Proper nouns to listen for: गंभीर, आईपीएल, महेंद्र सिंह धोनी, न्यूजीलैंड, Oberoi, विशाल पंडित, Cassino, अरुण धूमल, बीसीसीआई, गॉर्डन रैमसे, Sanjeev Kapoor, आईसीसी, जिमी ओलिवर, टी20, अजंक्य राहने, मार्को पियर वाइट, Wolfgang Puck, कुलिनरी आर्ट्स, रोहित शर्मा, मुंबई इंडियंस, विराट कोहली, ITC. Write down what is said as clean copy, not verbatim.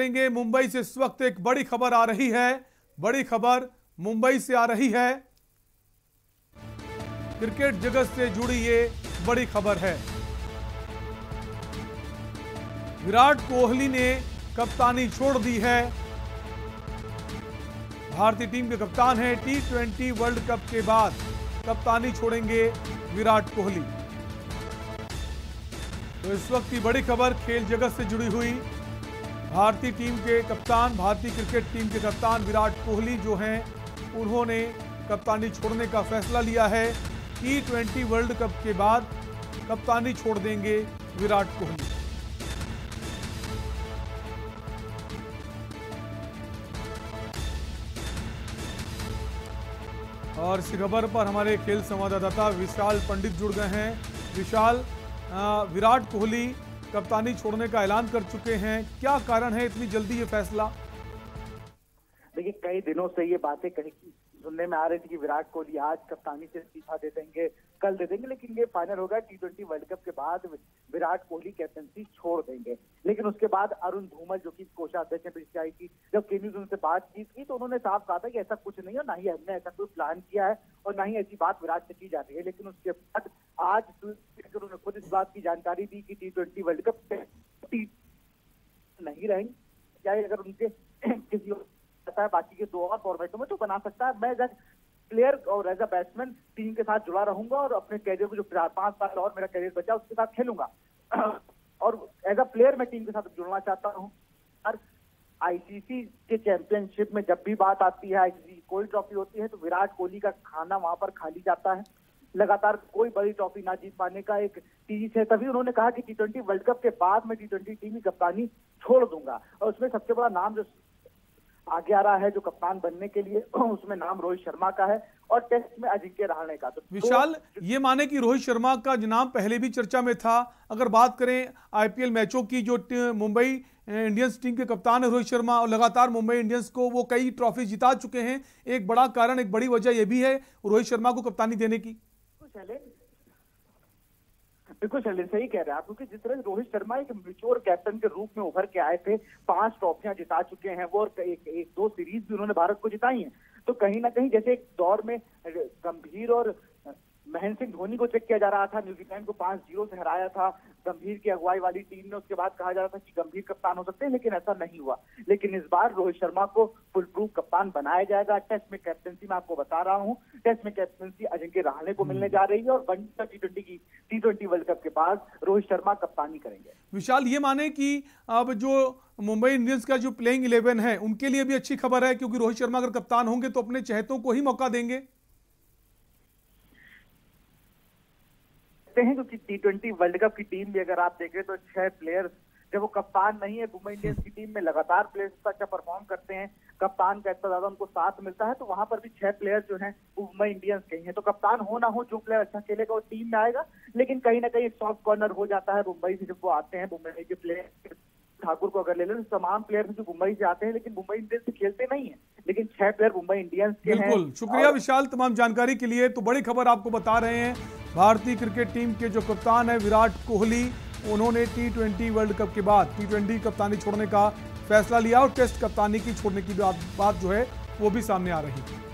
मुंबई से इस वक्त एक बड़ी खबर आ रही है, बड़ी खबर मुंबई से आ रही है, क्रिकेट जगत से जुड़ी ये बड़ी खबर है। विराट कोहली ने कप्तानी छोड़ दी है, भारतीय टीम के कप्तान है। टी20 वर्ल्ड कप के बाद कप्तानी छोड़ेंगे विराट कोहली। तो इस वक्त की बड़ी खबर खेल जगत से जुड़ी हुई, भारतीय टीम के कप्तान, भारतीय क्रिकेट टीम के कप्तान विराट कोहली जो हैं, उन्होंने कप्तानी छोड़ने का फैसला लिया है। टी20 वर्ल्ड कप के बाद कप्तानी छोड़ देंगे विराट कोहली। और इस खबर पर हमारे खेल संवाददाता विशाल पंडित जुड़ गए हैं। विशाल, विराट कोहली कप्तानी छोड़ने का ऐलान कर चुके हैं, क्या कारण है इतनी जल्दी ये फैसला? देखिए, कई दिनों से ये बातें सुनने में आ रही थी कि विराट कोहली आज कप्तानी से इस्तीफा दे देंगे, कल दे देंगे, लेकिन ये फाइनल होगा टी20 वर्ल्ड कप के बाद विराट कोहली कैप्टनसी छोड़ देंगे। लेकिन उसके बाद अरुण धूमल, जो कि कोषाध्यक्ष हैं बीसीसीआई की, जब के न्यूज उनसे बातचीत की तो उन्होंने साफ कहा था कि ऐसा कुछ नहीं है, ना ही हमने ऐसा कोई प्लान किया है और ना ही ऐसी बात विराट से की जा रही है। लेकिन उसके बाद आज उन्होंने खुद इस बात की जानकारी दी कि टी20 वर्ल्ड कप में नहीं रहेंगे, चाहे अगर उनके किसी है बाकी के दो और फॉर्मेटों में तो बना सकता है। मैं एज ए प्लेयर और एज ए बैट्समैन टीम के साथ जुड़ा रहूंगा और अपने कैरियर को जो 4-5 साल और मेरा कैरियर बचा उसके साथ खेलूंगा, और एज अ प्लेयर मैं टीम के साथ जुड़ना चाहता हूं। और आईसीसी के चैंपियनशिप में जब भी बात आती है, आईसीसी कोई ट्रॉफी होती है, तो विराट कोहली का खाना वहां पर खाली जाता है। लगातार कोई बड़ी ट्रॉफी ना जीत पाने का एक टीज है, तभी उन्होंने कहा कि टी20 वर्ल्ड कप के बाद मैं टी20 टीम की कप्तानी छोड़ दूंगा। और उसमें सबसे बड़ा नाम जो आगे आ रहा है जो कप्तान बनने के लिए, उसमें नाम रोहित शर्मा का है और टेस्ट में अजंक्य राहने का। तो विशाल, ये माने कि रोहित शर्मा का नाम पहले भी चर्चा में था। अगर बात करें आईपीएल मैचों की, जो मुंबई इंडियंस टीम के कप्तान है रोहित शर्मा, और लगातार मुंबई इंडियंस को वो कई ट्रॉफी जिता चुके हैं। एक बड़ा कारण, एक बड़ी वजह यह भी है रोहित शर्मा को कप्तानी देने की। बिल्कुल शैलेंद्र, सही कह रहे हैं आप, क्योंकि जिस तरह रोहित शर्मा एक मैच्योर कैप्टन के रूप में उभर के आए थे, 5 ट्रॉफियां जिता चुके हैं वो, और एक दो सीरीज भी उन्होंने भारत को जिताई हैं। तो कहीं ना कहीं जैसे एक दौर में गंभीर और महेंद्र सिंह धोनी को चेक किया जा रहा था, न्यूजीलैंड को 5-0 से हराया था गंभीर की अगुवाई वाली टीम ने, उसके बाद कहा जा रहा था कि गंभीर कप्तान हो सकते हैं, लेकिन ऐसा नहीं हुआ। लेकिन इस बार रोहित शर्मा को फुल प्रूफ कप्तान बनाया जाएगा। टेस्ट में कैप्टनसी मैं आपको बता रहा हूँ, टेस्ट में कैप्टनसी अजंक्य राहने को मिलने जा रही है और वनडे टी20 वर्ल्ड कप के बाद रोहित शर्मा कप्तानी करेंगे। विशाल, ये माने की अब जो मुंबई इंडियंस का जो प्लेइंग 11 है उनके लिए भी अच्छी खबर है, क्योंकि रोहित शर्मा अगर कप्तान होंगे तो अपने चहेतों को ही मौका देंगे हैं, क्योंकि टी20 वर्ल्ड कप की टीम भी अगर आप देखें तो 6 प्लेयर्स, जब वो कप्तान नहीं है, मुंबई इंडियंस की टीम में लगातार प्लेयर्स अच्छा परफॉर्म करते हैं, कप्तान का इतना ज्यादा उनको साथ मिलता है, तो वहां पर भी 6 प्लेयर्स जो हैं वो मुंबई इंडियंस के हैं। तो कप्तान हो ना हो, जो प्लेयर अच्छा खेलेगा वो टीम में आएगा। लेकिन कहीं ना कहीं एक सॉफ्ट कॉर्नर हो जाता है मुंबई से जब वो आते हैं। मुंबई के प्लेयर ठाकुर को अगर ले लें तो तमाम प्लेयर जो मुंबई से आते हैं लेकिन मुंबई इंडियंस से खेलते नहीं है, लेकिन 6 प्लेयर मुंबई इंडियंस के हैं। बिल्कुल, शुक्रिया विशाल तमाम जानकारी के लिए। तो बड़ी खबर आपको बता रहे हैं, भारतीय क्रिकेट टीम के जो कप्तान है विराट कोहली, उन्होंने टी20 वर्ल्ड कप के बाद टी20 कप्तानी छोड़ने का फैसला लिया और टेस्ट कप्तानी की छोड़ने की बात जो है वो भी सामने आ रही है।